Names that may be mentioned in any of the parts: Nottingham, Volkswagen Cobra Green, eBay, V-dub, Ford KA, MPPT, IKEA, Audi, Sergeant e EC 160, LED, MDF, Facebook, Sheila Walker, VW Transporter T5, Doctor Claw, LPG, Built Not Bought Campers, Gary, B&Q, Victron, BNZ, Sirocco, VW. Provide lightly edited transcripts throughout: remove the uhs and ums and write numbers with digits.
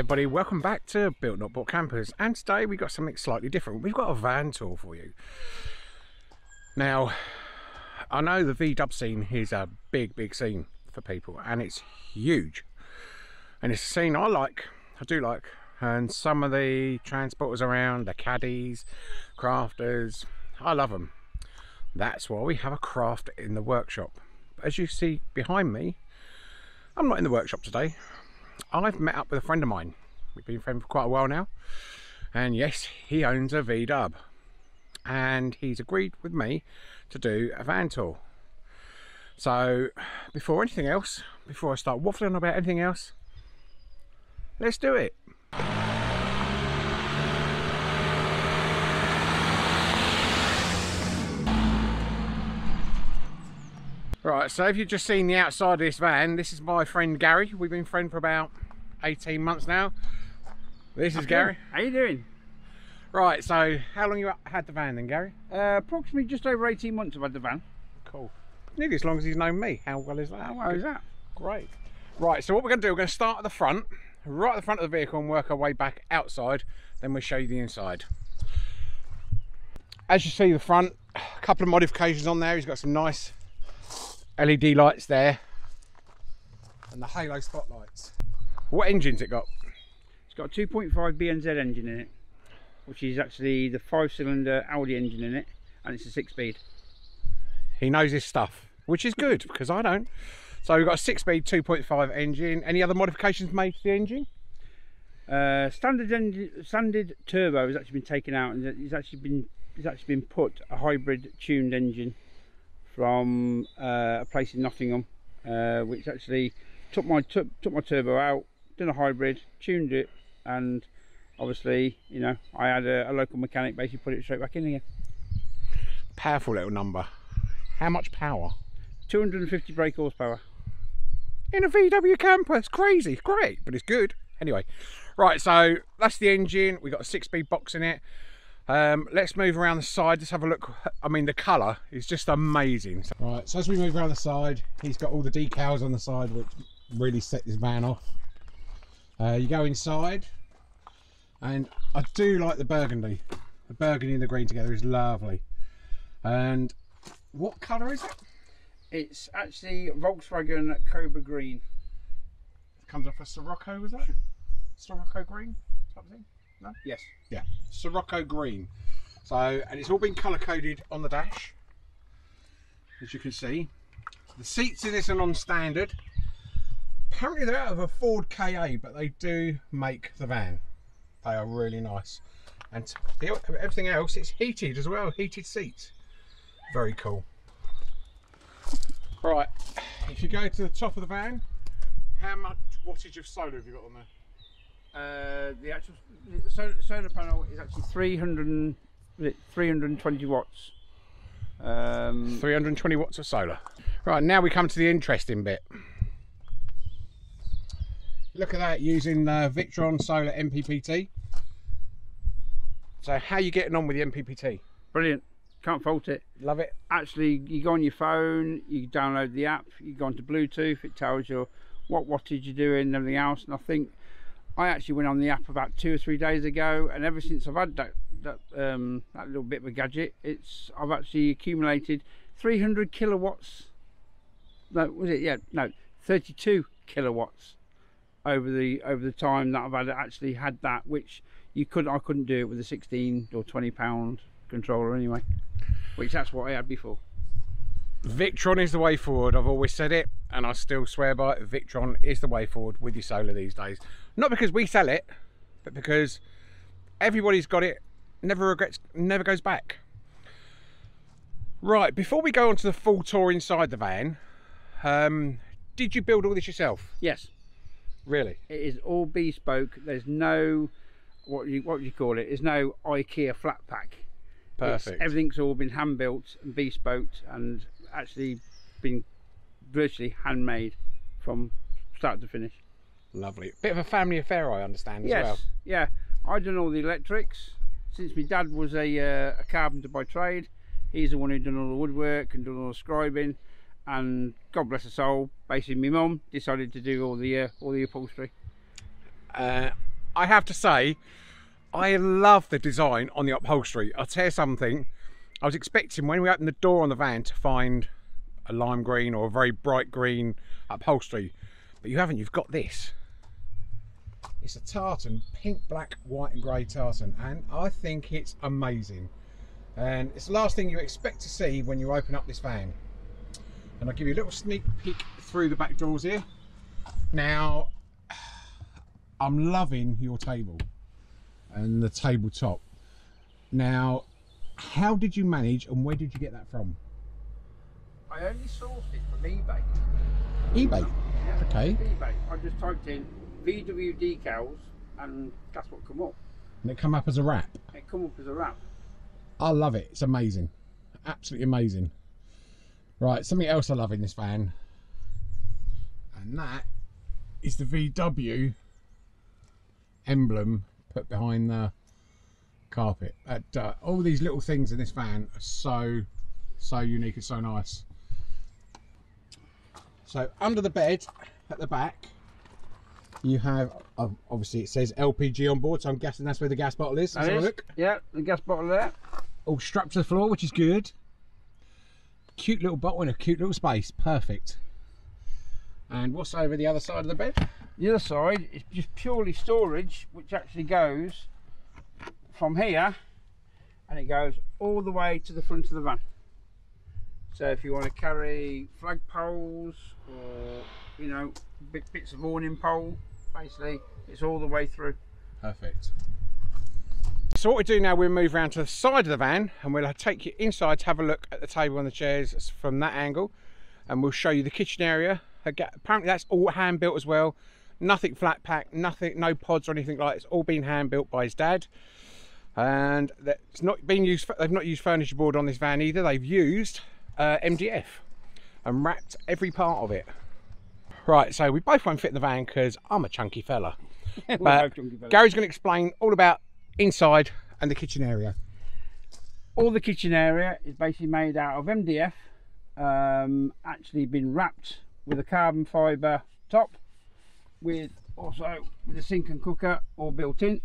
Hi everybody, welcome back to Built Not Bought Campers, and today we've got something slightly different. We've got a van tour for you. Now, I know the V-dub scene is a big scene for people, and it's huge. And it's a scene I like, I do like, and some of the transporters around, the caddies, crafters, I love them. That's why we have a craft in the workshop. As you see behind me, I'm not in the workshop today. I've met up with a friend of mine. We've been friends for quite a while now, and yes, he owns a V-dub, and he's agreed with me to do a van tour. So before anything else, before I start waffling about anything else, let's do it. Right, so if you've just seen the outside of this van, this is my friend Gary. We've been friends for about 18 months now. This is Gary. How you doing? Right, so how long you had the van then, Gary? Approximately just over 18 months I've had the van. Cool. Nearly as long as he's known me. How well is that? How well is that? Great. Right, so what we're going to do, we're going to start at the front, right at the front of the vehicle, and work our way back outside. Then we'll show you the inside. As you see the front, a couple of modifications on there. He's got some nice LED lights there, and the halo spotlights. What engine's it got? It's got a 2.5 BNZ engine in it, which is actually the 5-cylinder Audi engine in it, and it's a 6-speed. He knows his stuff, which is good, because I don't. So we've got a 6-speed 2.5 engine. Any other modifications made to the engine? Standard turbo has actually been taken out, and it's actually been put a hybrid tuned engine from a place in Nottingham, which actually took my turbo out, done a hybrid, tuned it, and obviously, you know, I had a local mechanic basically put it straight back in again. Powerful little number. How much power? 250 brake horsepower. In a VW camper, it's crazy, great, but it's good. Anyway, right, so that's the engine. We've got a 6-speed box in it. Let's move around the side, just have a look. I mean, the colour is just amazing. Right, so as we move around the side, he's got all the decals on the side, which really set this van off. You go inside, and I do like the burgundy. The burgundy and the green together is lovely. And what colour is it? It's actually Volkswagen Cobra Green. It comes off a Sirocco, is that? Sirocco Green, something? No? Yes. Yeah. Sirocco Green. So, and it's all been colour coded on the dash, as you can see. The seats in this are non-standard. Apparently they're out of a Ford KA, but they do make the van. They are really nice. And everything else, it's heated as well, heated seats. Very cool. Right, if you go to the top of the van, how much wattage of solar have you got on there? The actual solar panel is actually 320 watts. 320 watts of solar. Right, now we come to the interesting bit. Look at that, using Victron solar MPPT. So how are you getting on with the MPPT? Brilliant, can't fault it. Love it. Actually, you go on your phone, you download the app, you go onto Bluetooth, it tells you what wattage you're doing and everything else, and I think I actually went on the app about 2 or 3 days ago, and ever since I've had that little bit of a gadget, I've actually accumulated 300 kilowatts. No, was it? Yeah, no, 32 kilowatts over the time that I've actually had that, which I couldn't do it with a 16 or 20 pound controller anyway, which that's what I had before. Victron is the way forward. I've always said it, and I still swear by it. Victron is the way forward with your solar these days. Not because we sell it, but because everybody's got it, never regrets, never goes back. Right, before we go on to the full tour inside the van, did you build all this yourself? Yes. Really? It is all bespoke. There's no, what do you call it? There's no IKEA flat pack. Perfect. Everything's all been hand built and bespoke, and actually been virtually handmade from start to finish. Lovely. Bit of a family affair, I understand, as well. Yes, yeah. I've done all the electrics. Since my dad was a carpenter by trade, he's the one who done all the woodwork and done all the scribing, and God bless her soul, basically my mum decided to do all the upholstery. I have to say, I love the design on the upholstery. I'll tell you something, I was expecting when we opened the door on the van to find a lime green or a very bright green upholstery, but you haven't, you've got this. It's a tartan, pink, black, white and grey tartan, and I think it's amazing. And it's the last thing you expect to see when you open up this van. And I'll give you a little sneak peek through the back doors here. Now, I'm loving your table and the tabletop. Now, how did you manage and where did you get that from? I only sourced it from eBay. eBay? Yeah, okay. eBay. I just typed in VW decals and that's what come up. And it come up as a wrap? It come up as a wrap. I love it, it's amazing. Absolutely amazing. Right, something else I love in this van, and that is the VW emblem put behind the carpet. All these little things in this van are so unique and so nice. So under the bed at the back, you have, obviously it says LPG on board, so I'm guessing that's where the gas bottle is. Let's have a look. Yeah, the gas bottle there. All strapped to the floor, which is good. Cute little bottle in a cute little space, perfect. And what's over the other side of the bed? The other side is just purely storage, which actually goes from here and it goes all the way to the front of the van. So if you want to carry flag poles or, you know, big bits of awning pole, basically it's all the way through. Perfect. So what we do now, we'll move around to the side of the van and we'll take you inside to have a look at the table and the chairs from that angle, and we'll show you the kitchen area. Again, apparently that's all hand built as well, nothing flat pack, nothing, no pods or anything like that. It's all been hand built by his dad, and that's not been used. They've not used furniture board on this van either. They've used MDF and wrapped every part of it. Right, so we both won't fit in the van because I'm a chunky fella. But Gary's going to explain all about inside and the kitchen area. All the kitchen area is basically made out of MDF, actually been wrapped with a carbon fibre top, with also with a sink and cooker all built in.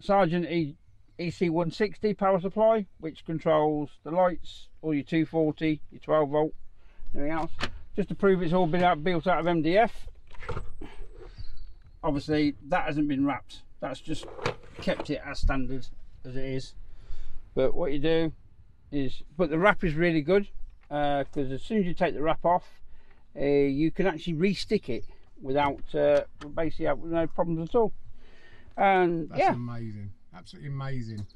Sergeant e EC 160 power supply, which controls the lights, all your 240, your 12 volt, everything else. Just to prove it's all been built out of MDF. Obviously that hasn't been wrapped, that's just kept it as standard as it is. But what you do is, but the wrap is really good because as soon as you take the wrap off, you can actually re-stick it without basically with no problems at all. And that's, yeah, amazing, absolutely amazing.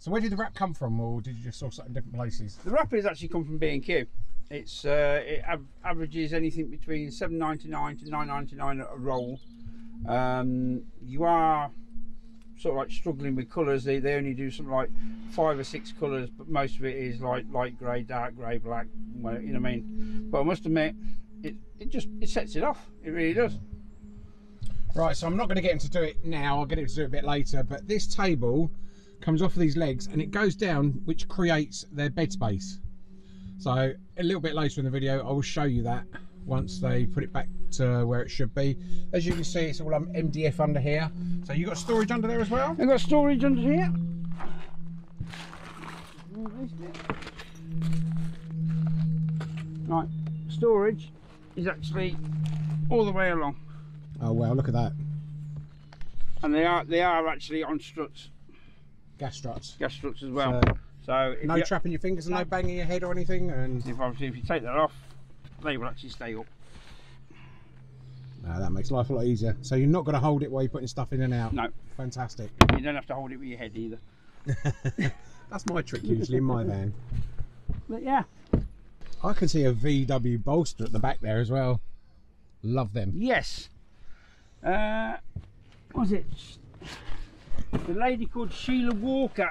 So where did the wrap come from, or did you just source it in different places? The wrap has actually come from B&Q. It's it averages anything between £7.99 to £9.99 a roll. You are sort of like struggling with colours. They only do something like 5 or 6 colours, but most of it is like light grey, dark grey, black, you know what I mean. But I must admit, it sets it off, it really does. Right, so I'm not going to get him to do it now, I'll get him to do it a bit later, but this table comes off of these legs and it goes down, which creates their bed space. So a little bit later in the video I will show you that once they put it back to where it should be. As you can see, it's all MDF under here. So you got storage under there as well? I've got storage under here. Right, storage is actually all the way along. Oh wow, look at that. And they are actually on struts. Gas struts. Gas struts as well. So no trapping your fingers and no banging your head or anything. And if you take that off, they will actually stay up. Now that makes life a lot easier. So you're not going to hold it while you're putting stuff in and out. No. Fantastic. You don't have to hold it with your head either. That's my trick usually in my van. But yeah, I can see a VW bolster at the back there as well. Love them. Yes. What was it? The lady called Sheila Walker,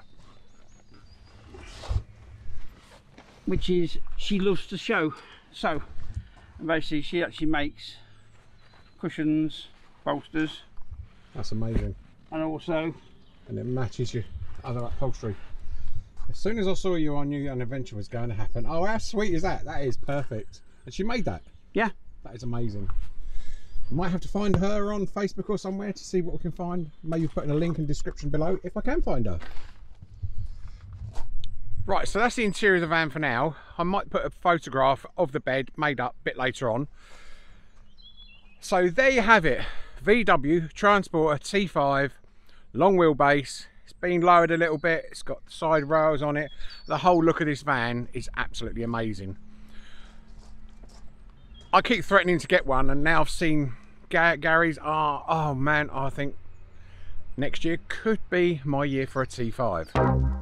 which is, she loves to sew. So, and basically she actually makes cushions, bolsters. That's amazing. And also... and it matches your other upholstery. As soon as I saw you, I knew an adventure was going to happen. Oh, how sweet is that? That is perfect. And she made that? Yeah. That is amazing. I might have to find her on Facebook or somewhere to see what we can find. Maybe put in a link in the description below if I can find her. Right, so that's the interior of the van for now. I might put a photograph of the bed made up a bit later on. So there you have it, VW Transporter T5, long wheelbase. It's been lowered a little bit, it's got side rails on it. The whole look of this van is absolutely amazing. I keep threatening to get one, and now I've seen Gary's, oh man, I think next year could be my year for a T5.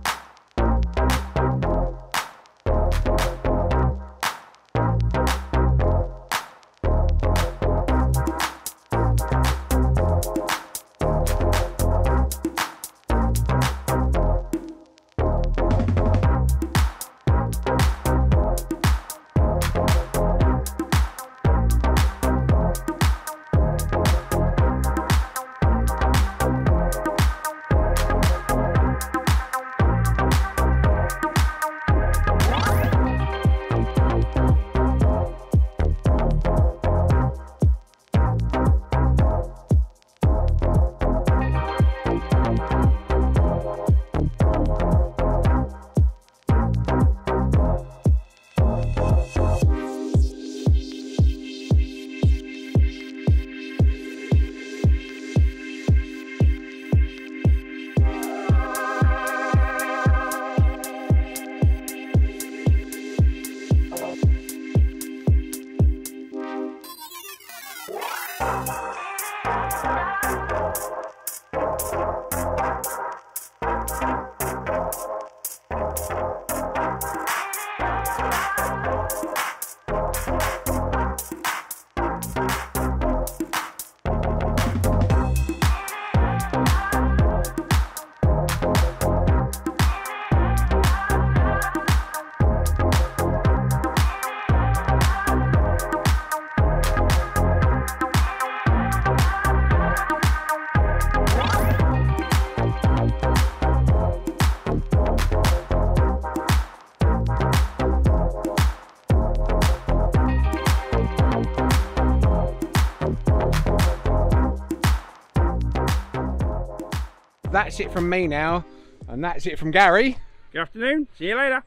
That's it from me now, and that's it from Gary. Good afternoon, see you later.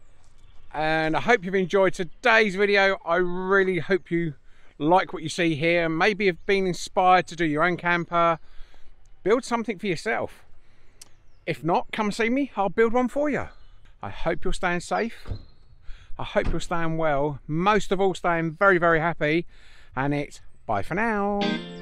And I hope you've enjoyed today's video. I really hope you like what you see here. Maybe you've been inspired to do your own camper, build something for yourself. If not, come see me, I'll build one for you. I hope you're staying safe, I hope you're staying well, most of all staying very, very happy, and it's bye for now.